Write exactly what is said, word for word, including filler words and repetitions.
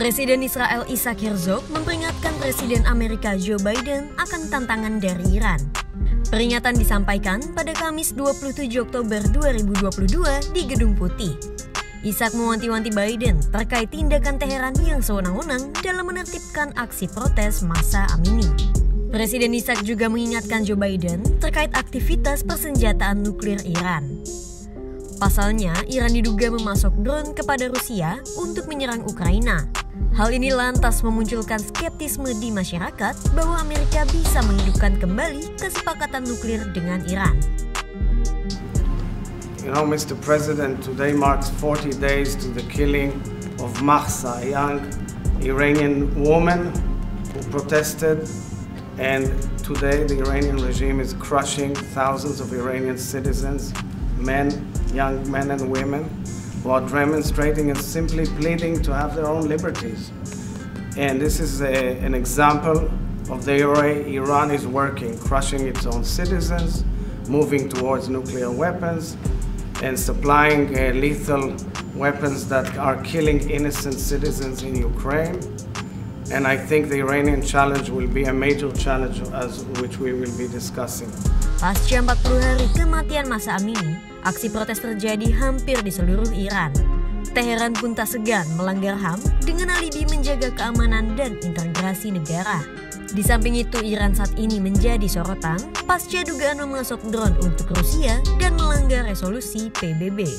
Presiden Israel Isaac Herzog memperingatkan Presiden Amerika Joe Biden akan tantangan dari Iran. Peringatan disampaikan pada Kamis dua puluh tujuh Oktober dua ribu dua puluh dua di Gedung Putih. Isaac mewanti-wanti Biden terkait tindakan Teheran yang sewenang-wenang dalam menertibkan aksi protes Mahsa Amini. Presiden Isaac juga mengingatkan Joe Biden terkait aktivitas persenjataan nuklir Iran. Pasalnya, Iran diduga memasok drone kepada Rusia untuk menyerang Ukraina. Hal ini lantas memunculkan skeptisme di masyarakat bahwa Amerika bisa menghidupkan kembali kesepakatan nuklir dengan Iran. You know, Mister President, today marks forty days to the killing of Mahsa, a young Iranian woman who protested. And today the Iranian regime is crushing thousands of Iranian citizens, men, young men and women, who are demonstrating and simply pleading to have their own liberties. And this is a, an example of the way Iran is working, crushing its own citizens, moving towards nuclear weapons, and supplying uh, lethal weapons that are killing innocent citizens in Ukraine. And I think the Iranian challenge will be a major challenge as which we will be discussing. Pasca empat puluh hari kematian Mahsa Amini, aksi protes terjadi hampir di seluruh Iran. Teheran pun tak segan melanggar H A M dengan alibi menjaga keamanan dan integrasi negara. Di samping itu, Iran saat ini menjadi sorotan pasca dugaan memasok drone untuk Rusia dan melanggar resolusi P B B.